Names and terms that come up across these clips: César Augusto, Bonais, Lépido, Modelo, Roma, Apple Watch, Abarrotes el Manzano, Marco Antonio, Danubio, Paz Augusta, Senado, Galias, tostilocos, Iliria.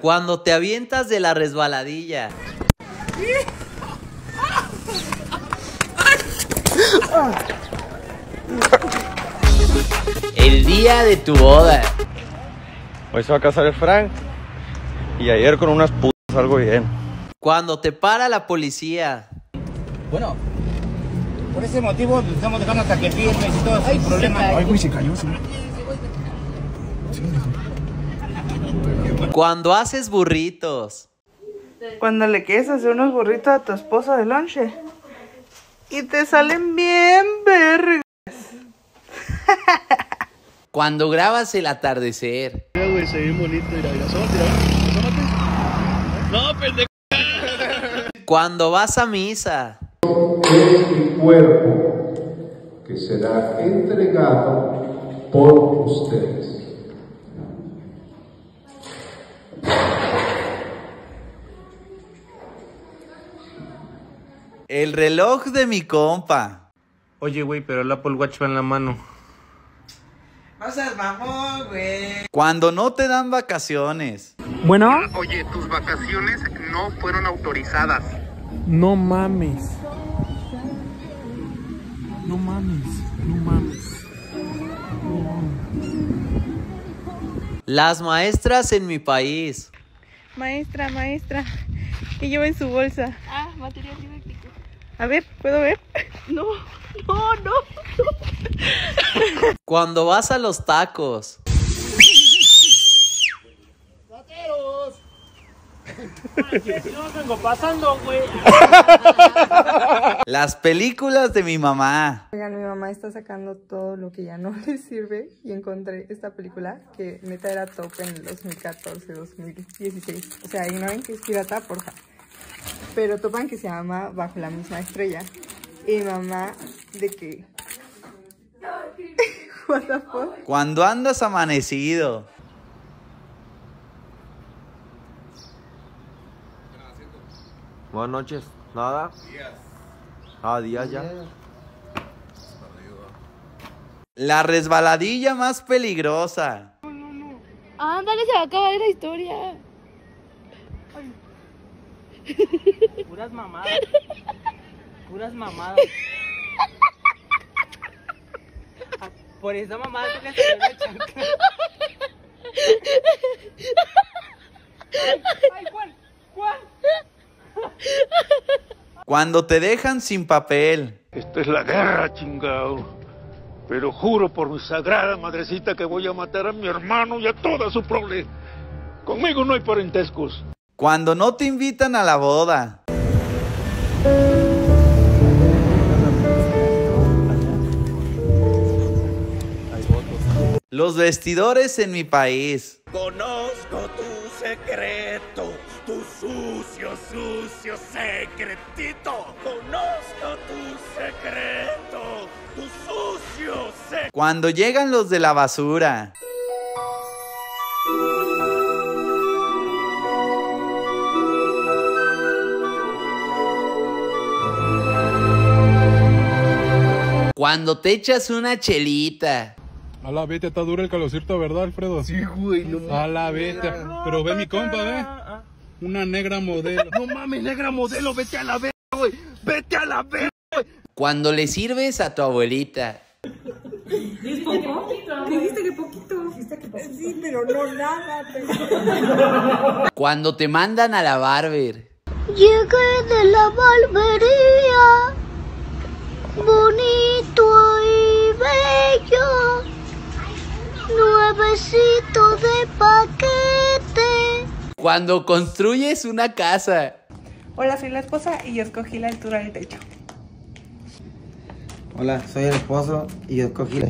Cuando te avientas de la resbaladilla. El día de tu boda. Hoy se va a casar el Frank. Y ayer con unas putas algo bien. Cuando te para la policía. Bueno, por ese motivo estamos dejando hasta que firmes y todo. Hay problema. Ay, güey, se cayó, sí. Cuando haces burritos. Cuando le quieres hacer unos burritos a tu esposa de lonche y te salen bien vergas. Cuando grabas el atardecer. Mira, güey, se ve bonito. Mira, sómate. No, pendejo. Cuando vas a misa. Es mi cuerpo que será entregado por ustedes. El reloj de mi compa. Oye, güey, pero el Apple Watch va en la mano. No seas mamón, güey. Cuando no te dan vacaciones. Bueno. Oye, tus vacaciones no fueron autorizadas. No mames. No mames, no mames. Las maestras en mi país. Maestra, maestra. ¿Qué lleva en su bolsa? Ah, material didáctico. A ver, ¿puedo ver? No, no, no, no. Cuando vas a los tacos. ¡Taqueros! Yo no vengo pasando, güey. Las películas de mi mamá. Oigan, mi mamá está sacando todo lo que ya no le sirve. Y encontré esta película que neta era top en el 2014, 2016. O sea, ignoren que es pirata, porfa. Pero topan que se llama Bajo la misma estrella. Y mamá, ¿de qué? What the fuck? Cuando andas amanecido. Buenas noches, nada. Días. Ah, días ya. La resbaladilla más peligrosa. No, no, no. Ándale, se va a acabar la historia. Ay. Puras mamadas. Puras mamadas. Por esa mamada tienes que ver la chancla. Ay, ¿cuál? ¿Cuál? Cuando te dejan sin papel. Esta es la guerra, chingao. Pero juro por mi sagrada madrecita que voy a matar a mi hermano y a toda su prole. Conmigo no hay parentescos. Cuando no te invitan a la boda. Los vestidores en mi país. Conozco tu secreto, tu sucio, sucio secretito. Conozco tu secreto, tu sucio secretito. Cuando llegan los de la basura. Cuando te echas una chelita. A la vete, está duro el calorcito, ¿verdad, Alfredo? Sí, güey, no mames. A la vete, pero ve mi compa, ve. Una negra modelo. No mames, negra modelo, vete a la verga, güey. Vete a la verga, güey. Cuando le sirves a tu abuelita. Dijiste que poquito. Dijiste que poquito. Sí, pero no nada. Pero... Cuando te mandan a la barber. Llegué de la barbería. Bonito y bello, nuevecito de paquete. Cuando construyes una casa. Hola, soy la esposa y yo escogí la altura del techo. Hola, soy el esposo y yo escogí la...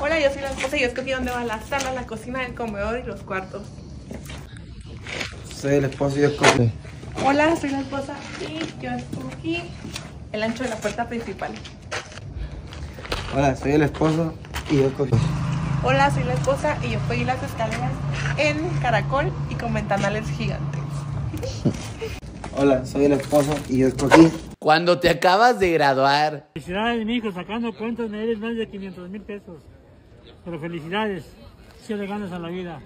Hola, yo soy la esposa y yo escogí dónde va la sala, la cocina, el comedor y los cuartos. Soy el esposo y yo escogí... Hola, soy la esposa y yo escogí... el ancho de la puerta principal. Hola, soy el esposo y yo escogí. Hola, soy la esposa y yo escogí las escaleras en caracol y con ventanales gigantes. Hola, soy el esposo y yo escogí. Cuando te acabas de graduar. Felicidades, mijo, sacando cuentas me eres más de 500,000 pesos. Pero felicidades, si le ganas a la vida.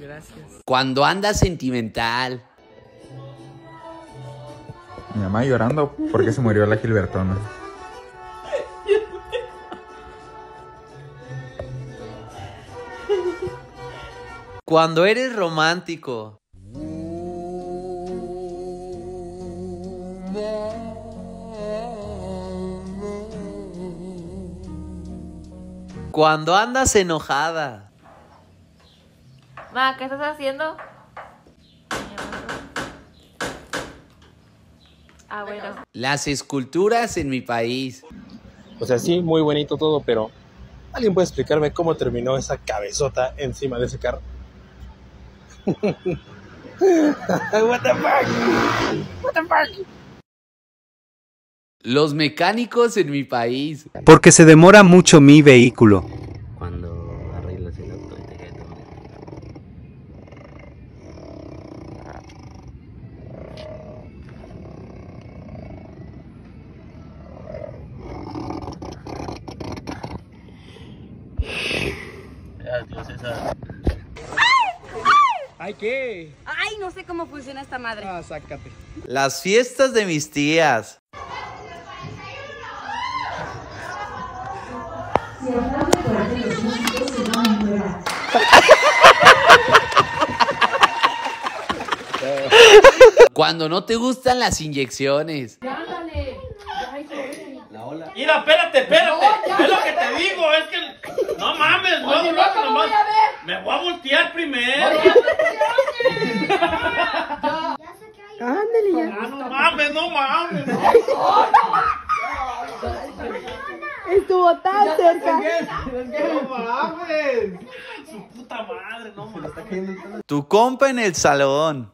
Gracias. Cuando andas sentimental. Mi mamá llorando porque se murió la Gilbertona. Cuando eres romántico. Cuando andas enojada. Ma, ¿qué estás haciendo? Ah, bueno. Las esculturas en mi país. O sea, sí, muy bonito todo, pero ¿alguien puede explicarme cómo terminó esa cabezota encima de ese carro? What the fuck? What the fuck? Los mecánicos en mi país. Porque se demora mucho mi vehículo. Cuando arreglas el auto y te cae todo. ¡Ay, qué! ¡Ay, no sé cómo funciona esta madre! Ah, sácate. Las fiestas de mis tías. Cuando no te gustan las inyecciones. Mira, espérate, espérate. Es lo que te digo, es que no mames, no, no, nomás me voy a voltear primero. Ándale ya. Ah, no mames, no mames. Estuvo tan cerca. Su puta madre, no me lo está cayendo. Tu compa en el salón.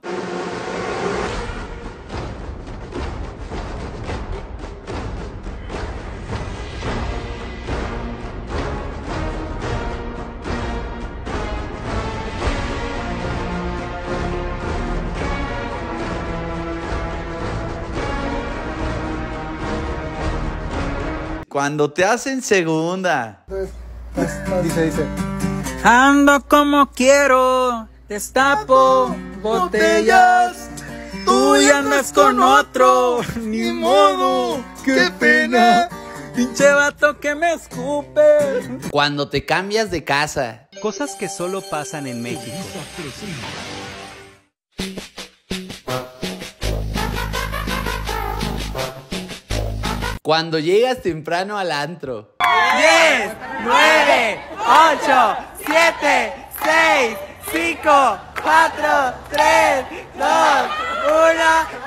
Cuando te hacen segunda. Dice. Ando como quiero, destapo botellas. Tú ya andas con otro, ni modo, qué pena. Pinche vato que me escupe. Cuando te cambias de casa. Cosas que solo pasan en México. Cuando llegas temprano al antro. 10, 9, 8, 7, 6, 5, 4, 3, 2, 1,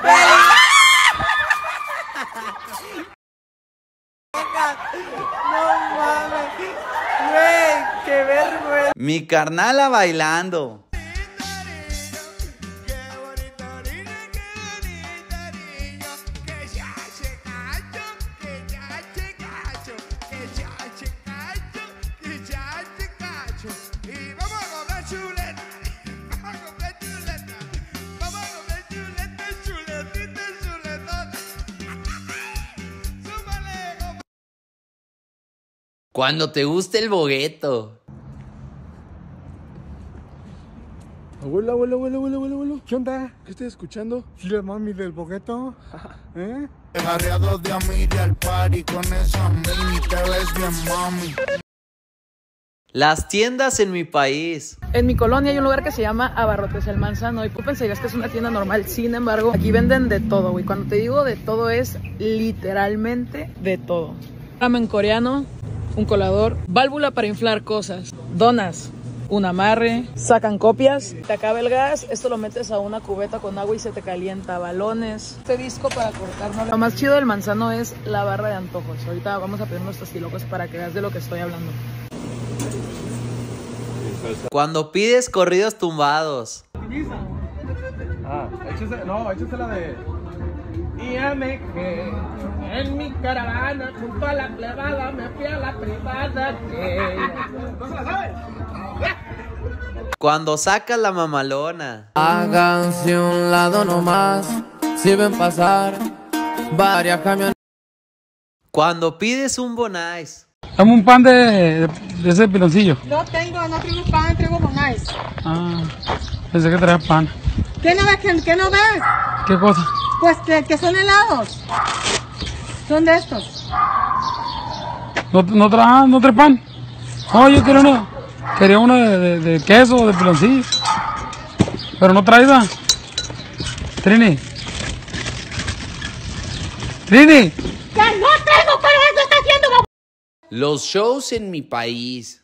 ¡feliz! No mames, güey, qué vergüenza. Mi carnala bailando. Cuando te gusta el bogueto. Abuelo, abuelo, abuelo, abuelo, abuelo. ¿Qué onda? ¿Qué estoy escuchando? Sí, la mami del bogueto. ¿Eh? Arreados de amiga al party con esa mini, te ves bien, mami. Las tiendas en mi país. En mi colonia hay un lugar que se llama Abarrotes el Manzano. Y tú pensarías que es una tienda normal. Sin embargo, aquí venden de todo, güey. Cuando te digo de todo, es literalmente de todo. Ramen coreano, un colador, válvula para inflar cosas, donas, un amarre, sacan copias, te acaba el gas, esto lo metes a una cubeta con agua y se te calienta, balones, este disco para cortar. ¿No? Lo más chido del Manzano es la barra de antojos. Ahorita vamos a pedir nuestros tostilocos para que veas de lo que estoy hablando. Cuando pides corridos tumbados. Ah, échase, no, échase la de... Y ya me quedé en mi caravana, junto a la plebada, me fui a la privada que... ¿No se la sabes? Cuando sacas la mamalona. Háganse un lado nomás, si ven pasar varias camionetas. Cuando pides un Bonais. Dame un pan de ese piloncillo. No traigo pan, traigo con maíz. Ah, pensé que traía pan. ¿Qué no ves? ¿Qué cosa? Pues que son helados. Son de estos. ¿No trae pan? No, yo quería uno. Quería uno de queso, de piloncillo. Pero no trae nada. Trini. ¡Que no traigo para eso está haciendo! Los shows en mi país.